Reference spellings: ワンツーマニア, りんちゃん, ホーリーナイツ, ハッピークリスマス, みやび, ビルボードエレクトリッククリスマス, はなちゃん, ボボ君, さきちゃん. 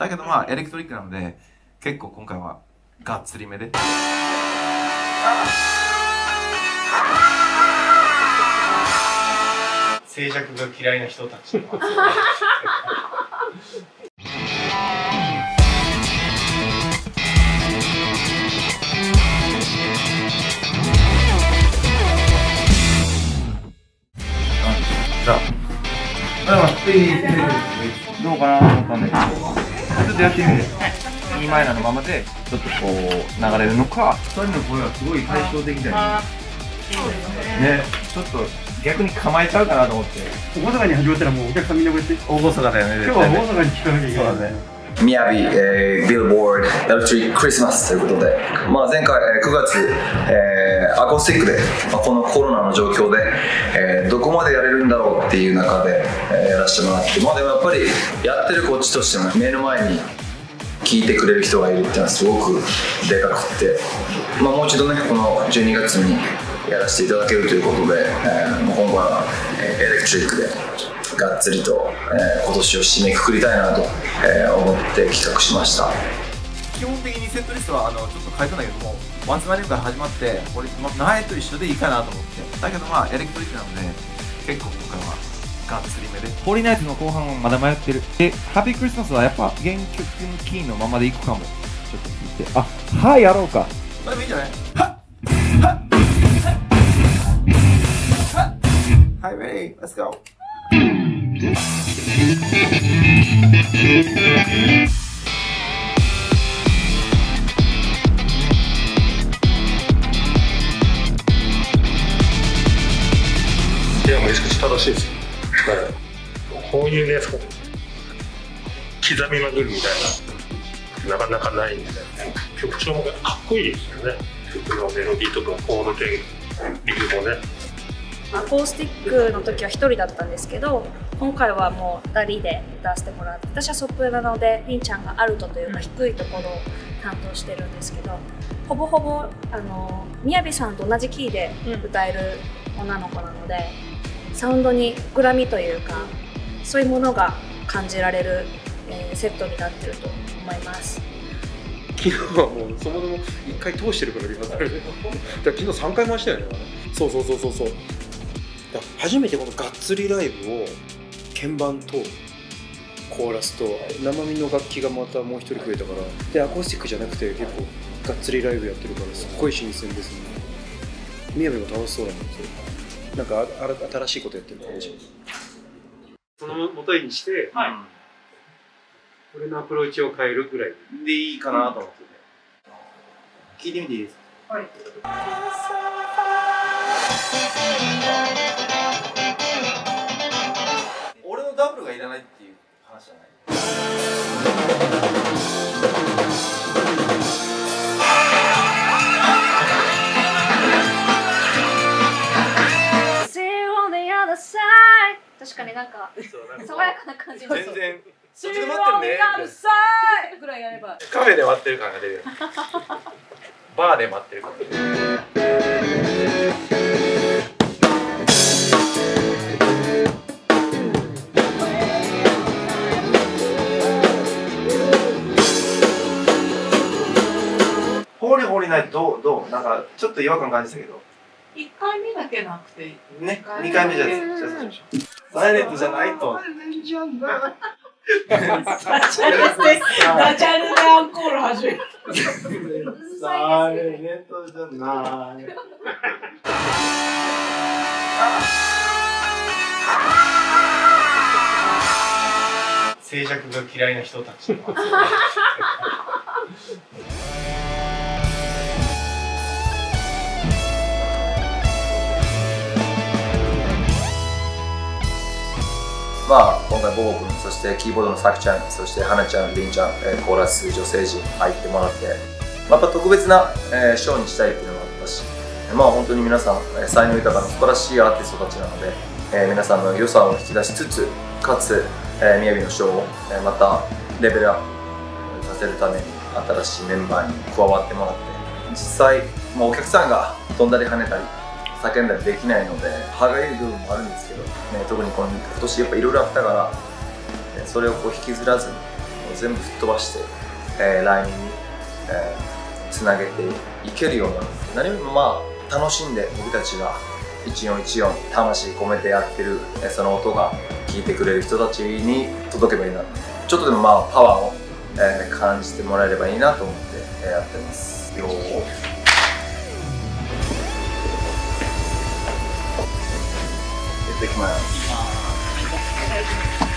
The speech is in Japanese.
だけどまあエレクトリックなので結構今回はがっつりめで。静寂が嫌いな人たちのどうかなと思ったんだけど、ちょっとやってみる。Eマイナーのままでちょっとこう流れるのか、2人の声はすごい対照的だよね。ね、ちょっと逆に構えちゃうかなと思って。大阪に始まったらもうお客さんみんなこうやって。大阪だよね。今日は大阪に来たわけだからね。みやび、ビルボードエレクトリッククリスマスということで、まあ、前回、9月、アコースティックで、まあ、このコロナの状況で、どこまでやれるんだろうっていう中で、やらせてもらって、まあ、でもやっぱりやってるこっちとしても目の前に聴いてくれる人がいるっていうのはすごくでかくて、まあ、もう一度ねこの12月にやらせていただけるということで、今後はエレクトリックで。がっつりと、今年を締めくくりたいなと、思って企画しました。基本的にセットリストはちょっと変えたんだけども、ワンツーマニアから始まってこれ、苗と一緒でいいかなと思って、だけどまあエレクトリックなので結構今回はがっつりめで。ホーリーナイツの後半はまだ迷ってるで、ハッピークリスマスはやっぱ原曲のキーのままでいくかも。ちょっと聞いて、あはい、やろうか。でもいいんじゃない。はい、レイ、レッツゴー。いや、もう石口正しいですよ。こういうね、刻みまくるみたいな、なかなかないんで、曲調もかっこいいですよね。曲のメロディーとかコード展開もね。アコースティックの時は1人だったんですけど、今回はもう2人で歌わせてもらって、私はソプラノなのでりんちゃんがアルトというか低いところを担当してるんですけど、ほぼほぼみやびさんと同じキーで歌える女の子なので、サウンドに膨らみというかそういうものが感じられる、セットになってると思います。昨日はもうそもそも1回通してるからリハーサルで昨日3回回したよね。そうそうそうそうそう、初めてこのがっつりライブを鍵盤とコーラスと生身の楽器がまたもう一人増えたからで、アコースティックじゃなくて結構がっつりライブやってるからすっごい新鮮ですね。みやびも楽しそうだなって、なんか新しいことやってる感じ。そのもとにして、はい、俺のアプローチを変えるぐらいでいいかなと思ってね。聞いてみていいですか。はい、ダブルがいらないっていう話じゃない。確かになんか爽やかな感じがする。全然そっちで待ってるねぐらいやれば。カフェで待ってる感が出る。バーで待ってる感が出る。どうなんかちょっと違和感感じたけど、1回目だけなくてね、2回目じゃないサイレントじゃないと。ダジャレでアンコール始める。サイレントじゃない静寂が嫌いな人たちのまあ、今回、ボボ君、そしてキーボードのさきちゃん、そしてはなちゃん、りんちゃん、コーラス女性陣入ってもらって、また特別なショーにしたいっていうのもあったし、まあ、本当に皆さん、才能豊かな素晴らしいアーティストたちなので、皆さんの良さを引き出しつつ、かつ、みやびのショーをまたレベルアップさせるために、新しいメンバーに加わってもらって、実際、もうお客さんが飛んだり跳ねたり、叫んだりできないので歯がゆい部分もあるんですけど、ね、特に今年やっぱいろいろあったから、それをこう引きずらずに全部吹っ飛ばして、来年につなげていけるような、何よりもまあ楽しんで僕たちが1414魂込めてやってるその音が聴いてくれる人たちに届けばいいな、ちょっとでもまあパワーを感じてもらえればいいなと思ってやってますよ。やっていきます。